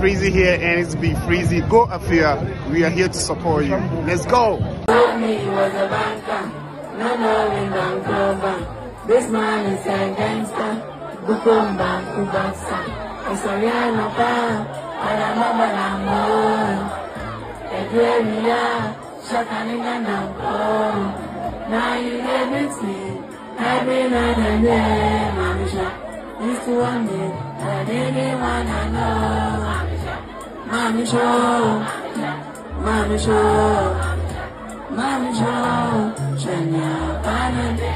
Freezy here, and it's Be Freezy. Go Afia. We are here to support you. Let's go. He was a banker, no knowing bank robber. This man is a gangster. Bukumba Kubasa. It's a real no power. I am a man. A very young Shakaninga Nampo. Now you get me. I've been on a name, Mamisha. This one day, I really wanna know. Mommy show, mommy show, mommy show. Shania, Banana,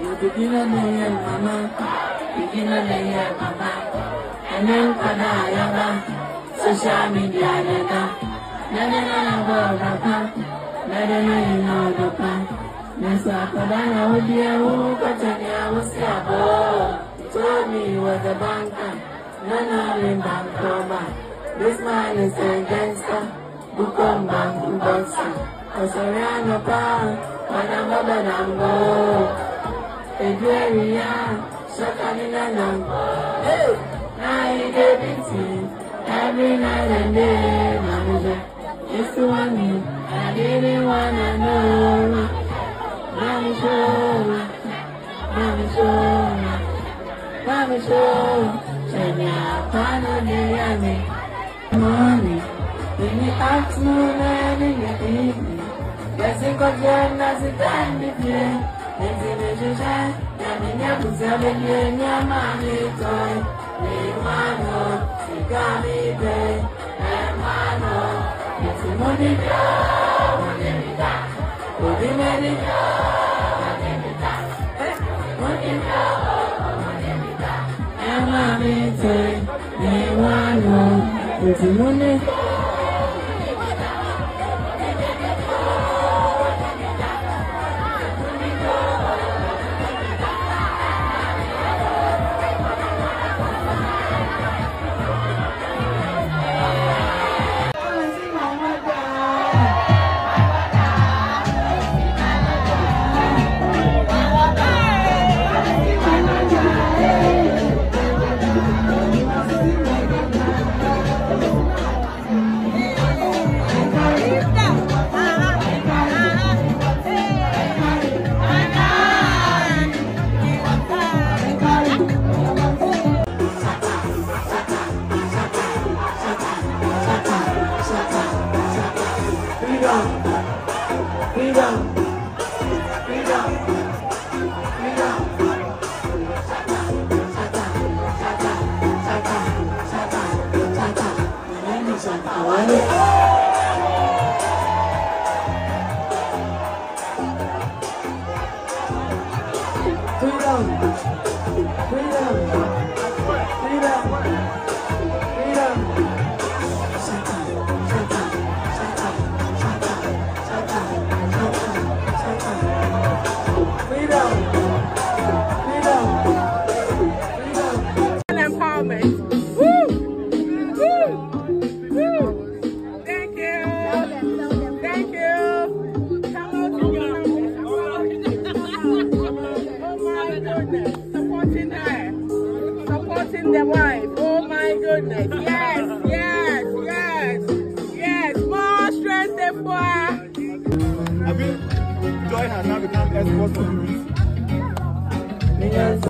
you begin a day, mama, begin a day, mama. And then Panayama, social media, Nana, told me he was a banker, no in bank robber. This man is a gangster, Bukumba Kubasa. Cause I ran a pound, and I'm a banango. A very young, Shakanina Nambo. Hey! Now he gave it to me, every night and day, Manager. It's the one me, I didn't wanna know. Mommy show, mommy show. Mommy show, Shania, Banana, morning, in the afternoon and in the evening. Yes, it got done as it can be played. It's in the Joshan, and in Yakuza, and in Yamami toy. Mano, she got me there. And Mano, it's a money girl, and then we got. We'll be many girls, and then we got. Mommy, take me one home. It's a Joy has now become escort for you.